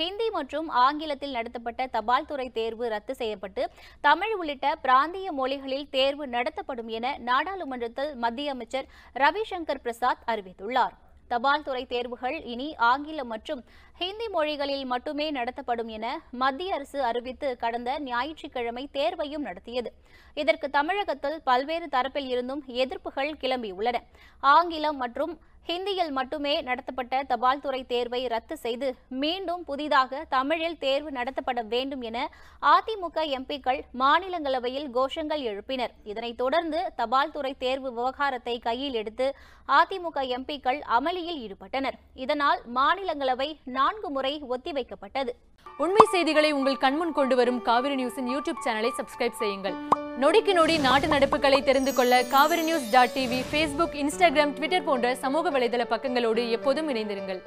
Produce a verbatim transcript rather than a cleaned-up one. ஹிந்தி மற்றும் ஆங்கிலத்தில் நடத்தப்பட்ட தபால் துறை தேர்வு ரத்து செய்யப்பட்டு தமிழ் உள்ளிட்ட பிராந்திய மொழிகளில் தேர்வு நடத்தப்படும் என நாடாளுமன்றத்தில் மத்திய அமைச்சர் ரவிசங்கர் பிரசாத் அறிவித்துள்ளார். தபால் துறை தேர்வுகள் இனி ஆங்கிலம் மற்றும் ஹிந்தி மொழிகளில் மட்டுமே நடத்தப்படும் என மத்திய அரசு அறிவித்து கடந்த ஞாயிற்றுக்கிழமை தேர்வையும் நடத்தியது. இதற்கு தமிழகத்தில் பல்வேறு தரப்பில் இருந்தும் எதிர்ப்புகள் கிளம்பியுள்ளன. ஆங்கிலம் மற்றும் ஹிந்தியில் மட்டுமே நடத்தப்பட்ட தபால் துறை தேர்வை ரத்து செய்து மீண்டும் புதிதாக தமிழில் தேர்வு நடத்தப்பட வேண்டும் என அதிமுக எம்பிக்கள் மாநிலங்களவையில் கோஷங்கள் எழுப்பினர். இதனைத் தொடர்ந்து தபால் துறை தேர்வு விவகாரத்தை கையில் எடுத்து அதிமுக எம்பிக்கள் அமளியில் ஈடுபட்டனர். இதனால் மாநிலங்களவை நான்கு முறை ஒத்திவைக்கப்பட்டது. உண்மை செய்திகளை உங்கள் கண்முன் கொண்டு வரும் காவிரி நியூஸின் யூடியூப் சேனலை சப்ஸ்கிரைப் செய்யுங்கள். நொடிக்கு நொடி நாட்டு நடப்புகளை தெரிந்து கொள்ள kaveri news dot TV, Facebook, Instagram, Twitter போன்ற சமூக வலைதள பக்கங்களோடு எப்போதும் இணைந்திருங்கள்.